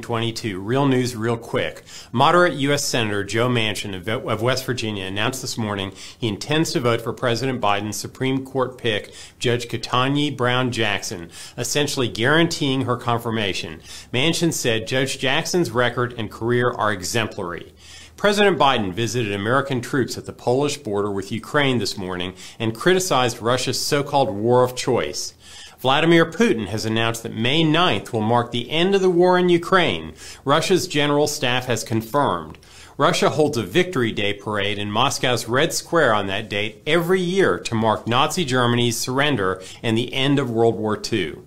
22, real news real quick. Moderate U.S. Senator Joe Manchin of West Virginia announced this morning he intends to vote for President Biden's Supreme Court pick, Judge Ketanji Brown Jackson, essentially guaranteeing her confirmation. Manchin said Judge Jackson's record and career are exemplary. President Biden visited American troops at the Polish border with Ukraine this morning and criticized Russia's so-called war of choice. Vladimir Putin has announced that May 9th will mark the end of the war in Ukraine. Russia's general staff has confirmed. Russia holds a Victory Day parade in Moscow's Red Square on that date every year to mark Nazi Germany's surrender and the end of World War II.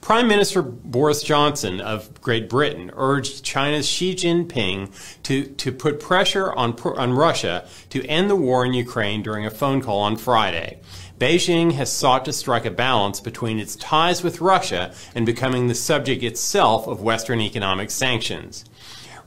Prime Minister Boris Johnson of Great Britain urged China's Xi Jinping to put pressure on Russia to end the war in Ukraine during a phone call on Friday. Beijing has sought to strike a balance between its ties with Russia and becoming the subject itself of Western economic sanctions.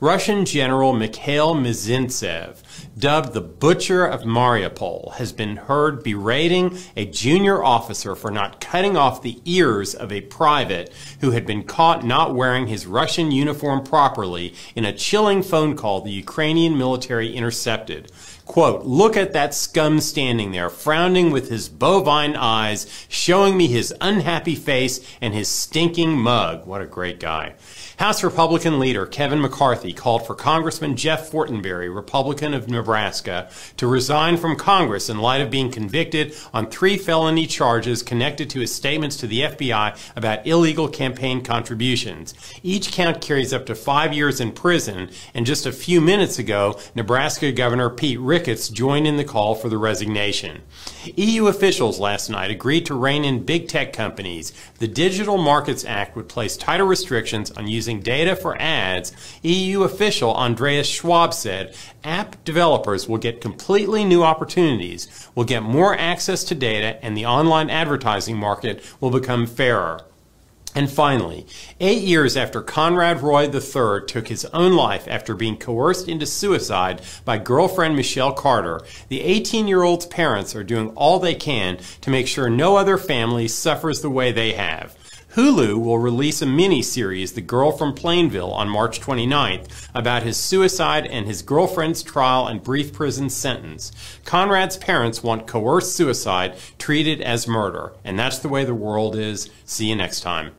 Russian General Mikhail Mizintsev, dubbed the Butcher of Mariupol, has been heard berating a junior officer for not cutting off the ears of a private who had been caught not wearing his Russian uniform properly in a chilling phone call the Ukrainian military intercepted. Quote, "Look at that scum standing there, frowning with his bovine eyes, showing me his unhappy face and his stinking mug." What a great guy. House Republican leader Kevin McCarthy called for Congressman Jeff Fortenberry, Republican of Nebraska, to resign from Congress in light of being convicted on 3 felony charges connected to his statements to the FBI about illegal campaign contributions. Each count carries up to 5 years in prison, and just a few minutes ago, Nebraska Governor Pete Richardson joined in the call for the resignation. EU officials last night agreed to rein in big tech companies. The Digital Markets Act would place tighter restrictions on using data for ads. EU official Andreas Schwab said app developers will get completely new opportunities, will get more access to data, and the online advertising market will become fairer. And finally, 8 years after Conrad Roy III took his own life after being coerced into suicide by girlfriend Michelle Carter, the 18-year-old's parents are doing all they can to make sure no other family suffers the way they have. Hulu will release a mini-series, The Girl from Plainville, on March 29th, about his suicide and his girlfriend's trial and brief prison sentence. Conrad's parents want coerced suicide treated as murder. And that's the way the world is. See you next time.